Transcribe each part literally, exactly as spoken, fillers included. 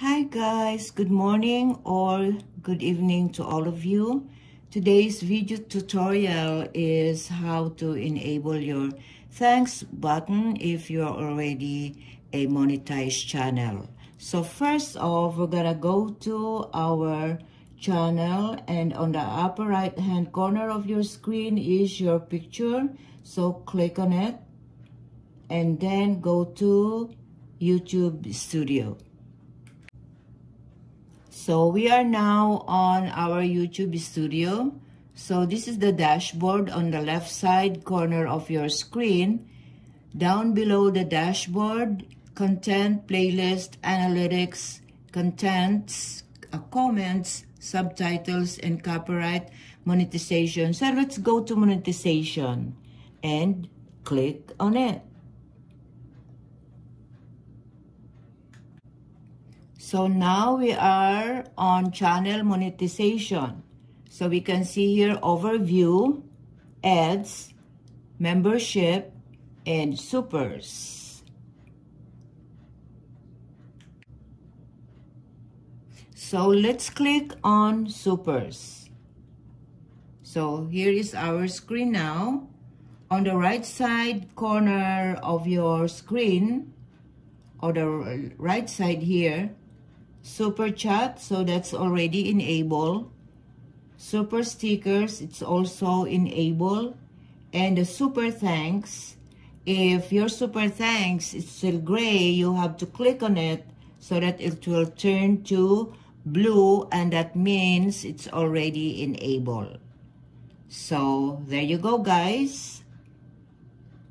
Hi guys, good morning or good evening to all of you. Today's video tutorial is how to enable your thanks button if you're already a monetized channel. So first off, we're gonna go to our channel, and on the upper right hand corner of your screen is your picture. So click on it and then go to YouTube Studio. So we are now on our YouTube Studio. So this is the dashboard on the left side corner of your screen. Down below the dashboard, content, playlist, analytics, contents, uh, comments, subtitles, and copyright, monetization. So let's go to monetization and click on it. So now we are on channel monetization. So we can see here overview, ads, membership, and supers. So let's click on supers. So here is our screen now. On the right side corner of your screen, or the right side here, super chat, so that's already enabled. Super stickers, it's also enabled. And the super thanks, if your super thanks is still gray, you have to click on it so that it will turn to blue, and that means it's already enabled. So there you go guys,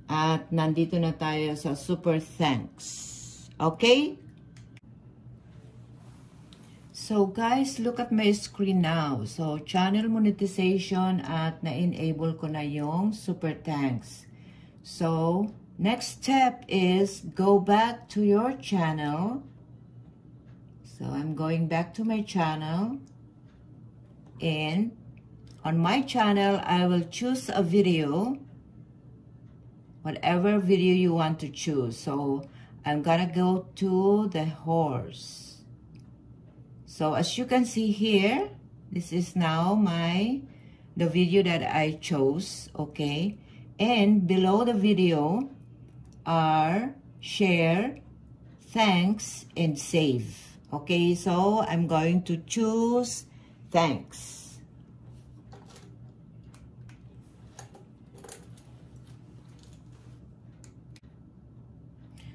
at nandito na tayo sa super thanks. Okay. So guys, look at my screen now. So channel monetization at na-enable ko na yung super thanks. So next step is go back to your channel. So I'm going back to my channel. And on my channel, I will choose a video. Whatever video you want to choose. So I'm gonna go to the horse. So as you can see here, this is now my, the video that I chose, okay? And below the video are share, thanks, and save. Okay, so I'm going to choose thanks.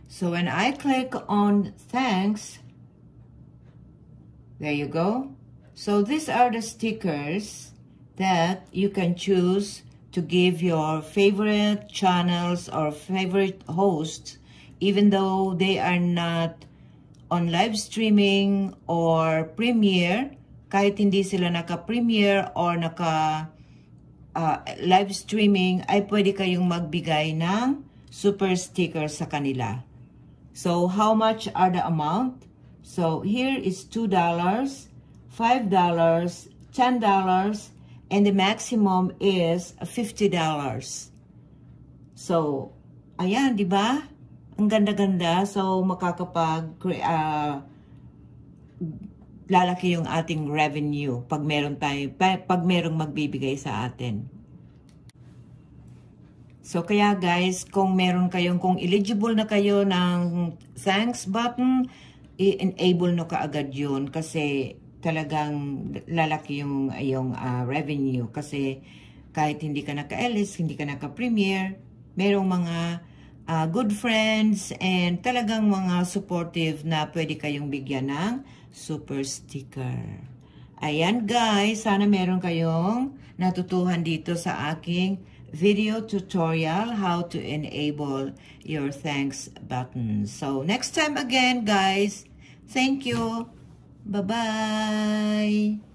So when I click on thanks, there you go. So these are the stickers that you can choose to give your favorite channels or favorite hosts, even though they are not on live streaming or Premiere. Kahit hindi sila naka-Premiere or naka uh, live streaming, ay pwede kayong magbigay ng super stickers sa kanila. So how much are the amount? So here is two dollars, five dollars, ten dollars, and the maximum is fifty dollars. So, ayan, di ba? Ang ganda-ganda. So, makakapag, uh, lalaki yung ating revenue pag meron tayo, pag merong magbibigay sa atin. So, kaya guys, kung meron kayong, kung eligible na kayo ng thanks button, i-enable no kaagad yun kasi talagang lalaki yung, yung uh, revenue kasi kahit hindi ka naka-L S, hindi ka naka-Premiere, merong mga uh, good friends and talagang mga supportive na pwede kayong bigyan ng super sticker. Ayan guys, sana meron kayong natutuhan dito sa aking video tutorial, how to enable your thanks button. So next time again guys, thank you, bye bye.